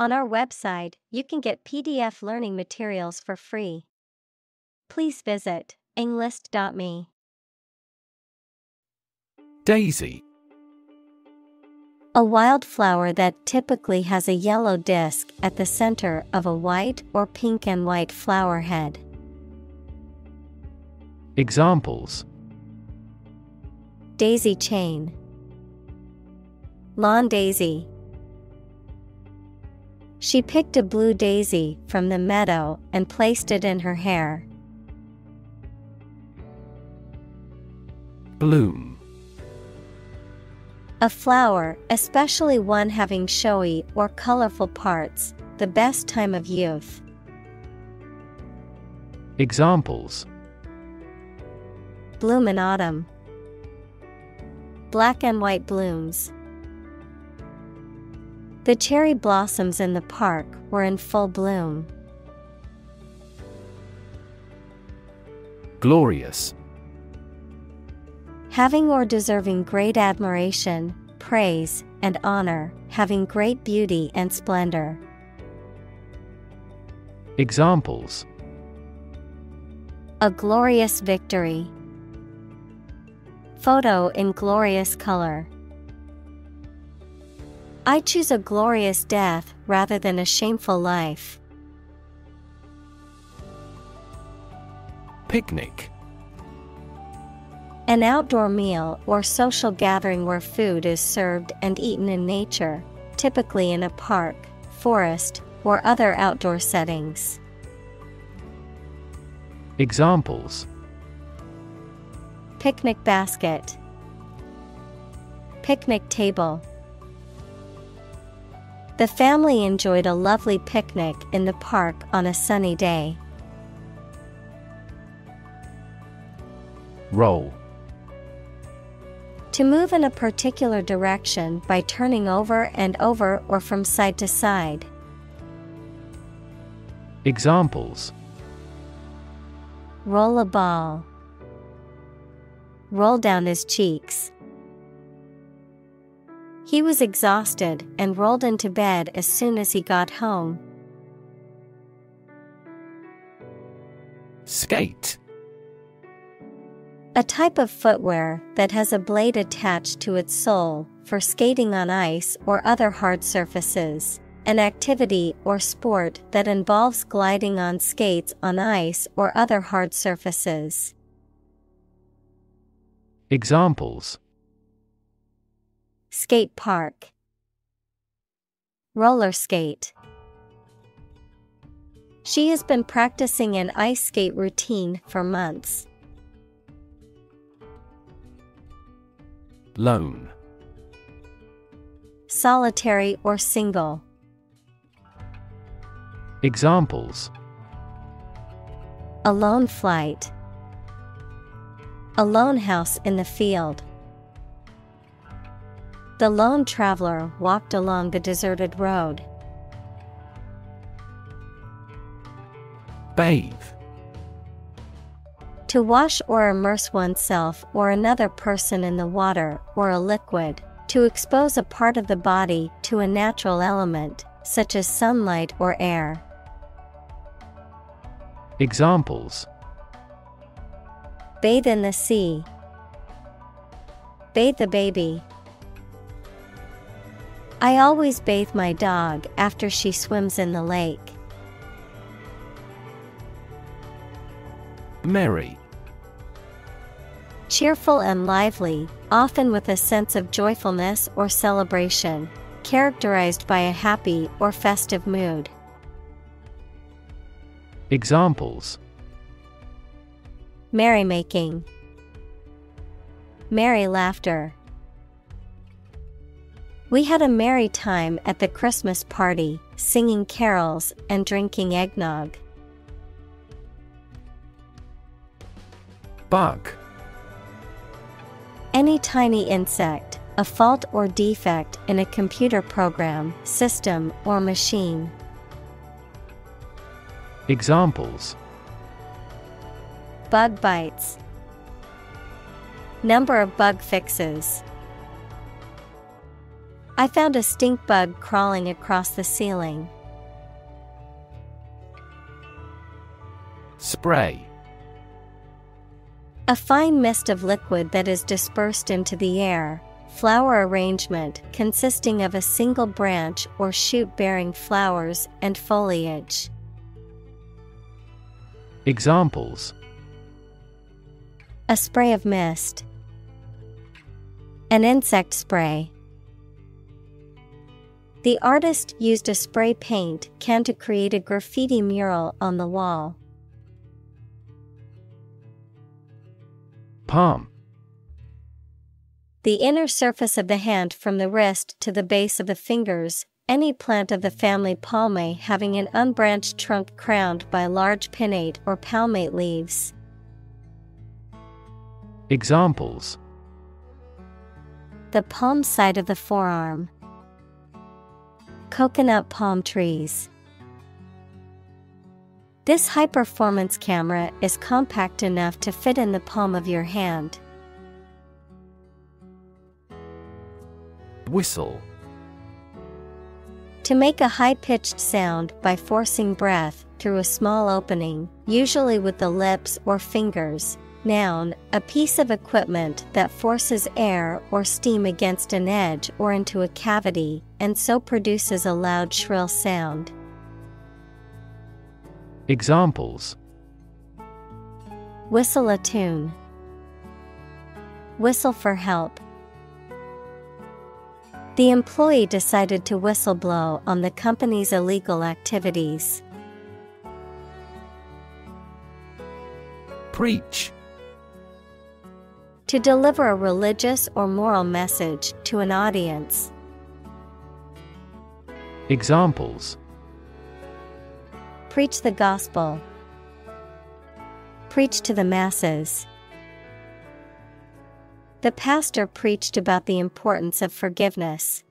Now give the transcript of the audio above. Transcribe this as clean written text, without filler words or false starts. On our website, you can get PDF learning materials for free. Please visit englist.me. Daisy. A wildflower that typically has a yellow disc at the center of a white or pink and white flower head. Examples: daisy chain, lawn daisy. She picked a blue daisy from the meadow and placed it in her hair. Bloom. A flower, especially one having showy or colorful parts, the best time of youth. Examples: bloom in autumn, black and white blooms. The cherry blossoms in the park were in full bloom. Glorious. Having or deserving great admiration, praise, and honor, having great beauty and splendor. Examples: a glorious victory. Photo in glorious color. I choose a glorious death rather than a shameful life. Picnic. An outdoor meal or social gathering where food is served and eaten in nature, typically in a park, forest, or other outdoor settings. Examples: picnic basket, picnic table. The family enjoyed a lovely picnic in the park on a sunny day. Roll. To move in a particular direction by turning over and over or from side to side. Examples: roll a ball, roll down his cheeks. He was exhausted and rolled into bed as soon as he got home. Skate. A type of footwear that has a blade attached to its sole for skating on ice or other hard surfaces, an activity or sport that involves gliding on skates on ice or other hard surfaces. Examples: skate park, roller skate. She has been practicing an ice skate routine for months. Lone. Solitary or single. Examples: a lone flight, a lone house in the field. The lone traveler walked along the deserted road. Bathe. To wash or immerse oneself or another person in the water or a liquid, to expose a part of the body to a natural element, such as sunlight or air. Examples: bathe in the sea, bathe the baby. I always bathe my dog after she swims in the lake. Merry. Cheerful and lively, often with a sense of joyfulness or celebration, characterized by a happy or festive mood. Examples: merrymaking, merry laughter. We had a merry time at the Christmas party, singing carols and drinking eggnog. Bug. Any tiny insect, a fault or defect in a computer program, system, or machine. Examples: bug bites, number of bug fixes. I found a stink bug crawling across the ceiling. Spray. A fine mist of liquid that is dispersed into the air. Flower arrangement consisting of a single branch or shoot bearing flowers and foliage. Examples: a spray of mist, an insect spray. The artist used a spray paint can to create a graffiti mural on the wall. Palm. The inner surface of the hand from the wrist to the base of the fingers, any plant of the family Palmae having an unbranched trunk crowned by large pinnate or palmate leaves. Examples: the palm side of the forearm, coconut palm trees. This high-performance camera is compact enough to fit in the palm of your hand. Whistle. To make a high-pitched sound by forcing breath through a small opening, usually with the lips or fingers. Noun, a piece of equipment that forces air or steam against an edge or into a cavity, and so produces a loud shrill sound. Examples: whistle a tune, whistle for help. The employee decided to whistleblow on the company's illegal activities. Preach. To deliver a religious or moral message to an audience. Examples: preach the gospel, preach to the masses. The pastor preached about the importance of forgiveness.